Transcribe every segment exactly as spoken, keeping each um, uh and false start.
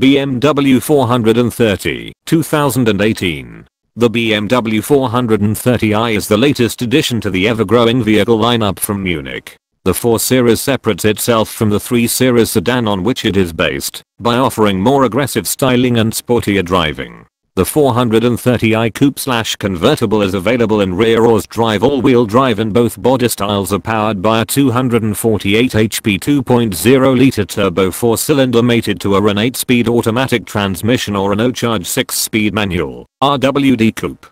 B M W four thirty, two thousand eighteen. The B M W four thirty i is the latest addition to the ever-growing vehicle lineup from Munich. The four series separates itself from the three series sedan on which it is based by offering more aggressive styling and sportier driving. The four thirty i coupe-slash-convertible is available in rear or xDrive all-wheel drive, and both body styles are powered by a two hundred forty-eight horsepower two point oh litre turbo four-cylinder mated to an eight speed automatic transmission or a no-charge six speed manual, R W D coupe.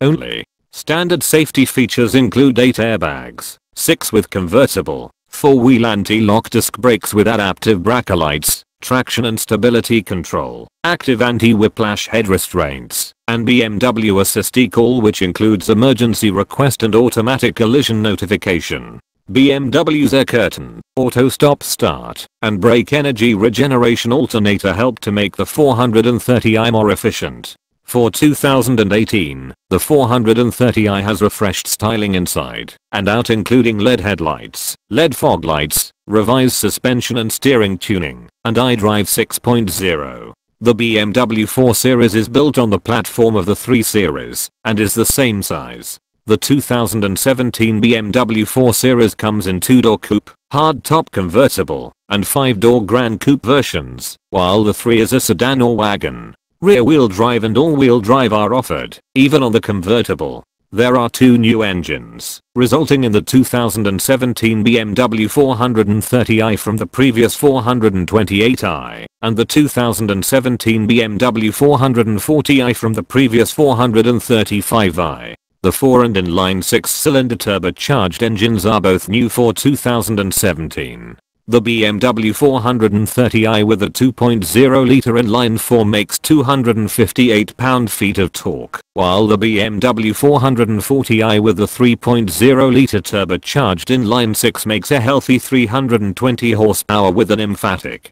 Only. Standard safety features include eight airbags, six with convertible, four wheel anti-lock disc brakes with adaptive brake lights, traction and stability control, active anti-whiplash head restraints, and B M W Assist eCall, which includes emergency request and automatic collision notification. B M W's air curtain, auto stop start, and brake energy regeneration alternator help to make the four thirty i more efficient. For two thousand eighteen, the four thirty i has refreshed styling inside and out, including L E D headlights, L E D fog lights, revised suspension and steering tuning, and iDrive six point oh. The B M W four series is built on the platform of the three series and is the same size. The two thousand seventeen B M W four series comes in two-door coupe, hardtop convertible, and five-door Grand Coupe versions, while the three is a sedan or wagon. Rear-wheel drive and all-wheel drive are offered, even on the convertible. There are two new engines, resulting in the two thousand seventeen B M W four thirty i from the previous four twenty-eight i, and the two thousand seventeen B M W four forty i from the previous four thirty-five i. The four- and inline six-cylinder turbocharged engines are both new for two thousand seventeen. The B M W four thirty i with a two point oh litre inline-four makes two hundred fifty-eight pound-feet of torque, while the B M W four forty i with a three point oh litre turbocharged inline-six makes a healthy three hundred twenty horsepower with an emphatic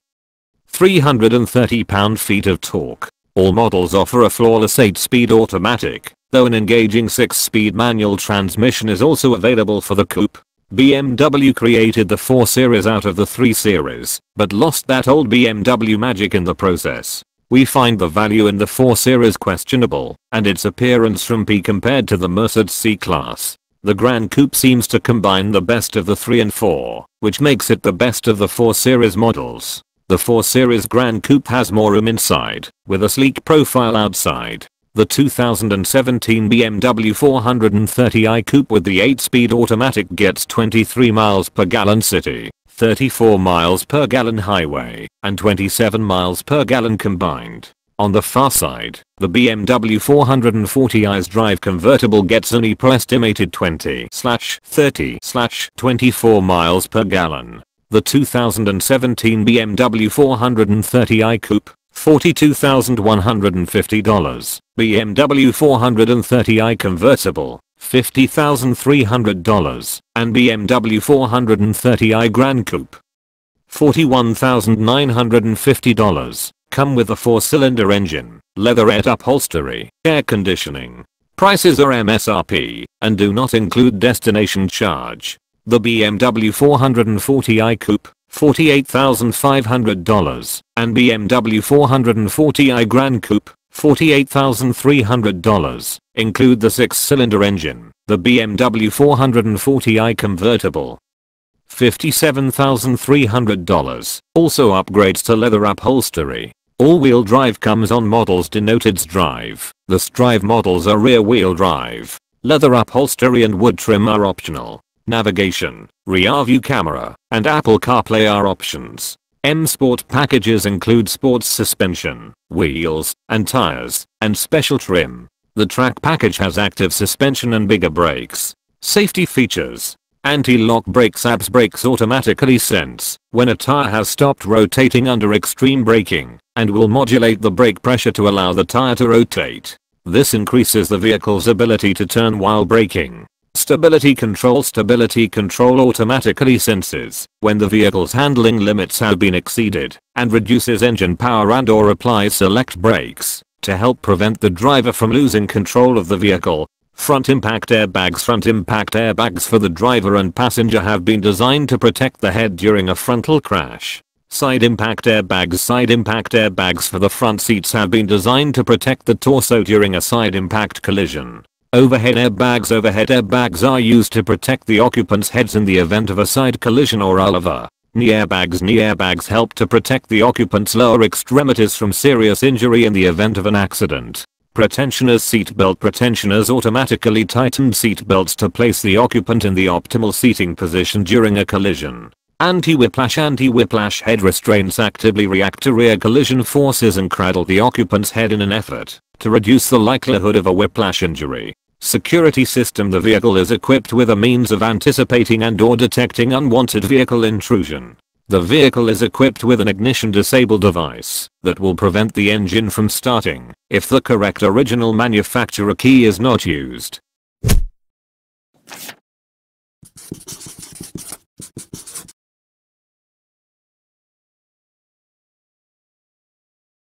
three hundred thirty pound-feet of torque. All models offer a flawless eight speed automatic, though an engaging six speed manual transmission is also available for the coupe. B M W created the four series out of the three series, but lost that old B M W magic in the process. We find the value in the four series questionable, and its appearance frumpy compared to the Mercedes C-Class. The Grand Coupe seems to combine the best of the three and four, which makes it the best of the four series models. The four series Grand Coupe has more room inside, with a sleek profile outside. The two thousand seventeen B M W four thirty i coupe with the eight speed automatic gets twenty-three miles per gallon city, thirty-four miles per gallon highway, and twenty-seven miles per gallon combined. On the far side, the B M W four forty i's drive convertible gets an estimated twenty, thirty, twenty-four miles per gallon. The two thousand seventeen B M W four thirty i coupe, forty-two thousand one hundred fifty dollars, B M W four thirty i convertible, fifty thousand three hundred dollars, and B M W four thirty i Grand Coupe, forty-one thousand nine hundred fifty dollars, come with a four cylinder engine, leatherette upholstery, air conditioning. Prices are M S R P and do not include destination charge. The B M W four forty i Coupe, forty-eight thousand five hundred dollars, and B M W four forty i Grand Coupe, forty-eight thousand three hundred dollars, include the six cylinder engine. The B M W four forty i convertible, fifty-seven thousand three hundred dollars, also upgrades to leather upholstery. All-wheel drive comes on models denoted xDrive. The xDrive models are rear-wheel drive. Leather upholstery and wood trim are optional. Navigation, rear view camera, and Apple CarPlay are options. M Sport packages include sports suspension, wheels, and tires, and special trim. The track package has active suspension and bigger brakes. Safety features. Anti-lock brakes. A B S brakes automatically sense when a tire has stopped rotating under extreme braking and will modulate the brake pressure to allow the tire to rotate. This increases the vehicle's ability to turn while braking. Stability control. Stability control automatically senses when the vehicle's handling limits have been exceeded and reduces engine power and or applies select brakes to help prevent the driver from losing control of the vehicle. Front impact airbags. Front impact airbags for the driver and passenger have been designed to protect the head during a frontal crash. Side impact airbags. Side impact airbags for the front seats have been designed to protect the torso during a side impact collision. Overhead airbags. Overhead airbags are used to protect the occupants' heads in the event of a side collision or other. Knee airbags. Knee airbags help to protect the occupants' lower extremities from serious injury in the event of an accident. Pretensioners seatbelt. Pretensioners automatically tightened seatbelts to place the occupant in the optimal seating position during a collision. Anti-whiplash. Anti-whiplash head restraints actively react to rear collision forces and cradle the occupant's head in an effort to reduce the likelihood of a whiplash injury. Security system. The vehicle is equipped with a means of anticipating and or detecting unwanted vehicle intrusion. The vehicle is equipped with an ignition disable device that will prevent the engine from starting if the correct original manufacturer key is not used.